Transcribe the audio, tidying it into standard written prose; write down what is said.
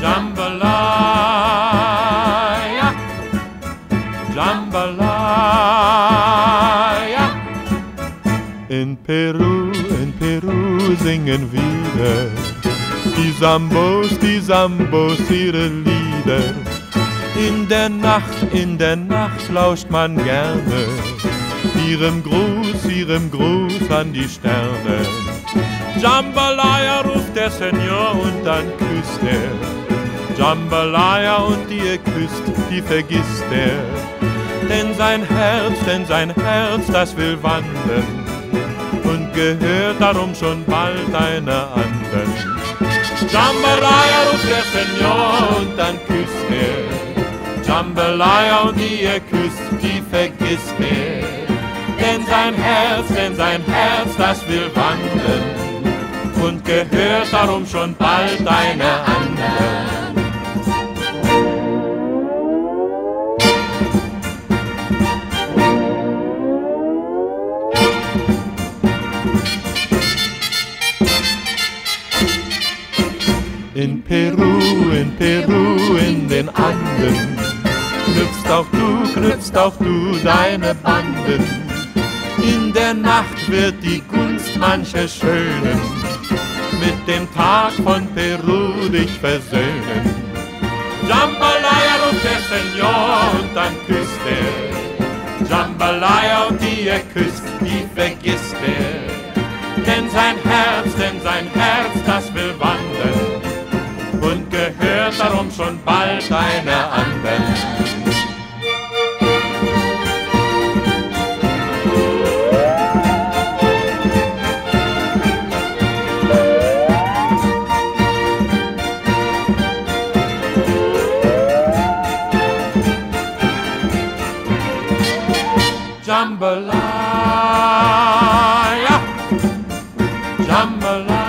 Jambalaya, Jambalaya. In Peru singen wir die Sambos ihre Lieder. In der Nacht lauscht man gerne ihrem Gruß an die Sterne. Jambalaya, ruft der Senor und dann küsst er. Jambalaya, und die er küsst, die vergisst er. Denn sein Herz, das will wandern und gehört darum schon bald einer anderen. Jambalaya, ruft der Senor und dann küsst er. Jambalaya, und die er küsst, die vergisst er. Denn sein Herz, das will wandern und gehört darum schon bald einer anderen. In Peru, in den Anden, knüpfst auch du deine Banden. In der Nacht wird die Gunst mancher Schönen mit dem Tag von Peru dich versöhnen. Jambalaya, ruft der Senor und dann küsst er. Jambalaya, und die er küsst, die vergisst er. Denn sein Herz, das will wandern und gehört darum schon bald einer anderen. Jambalaya, Jambalaya.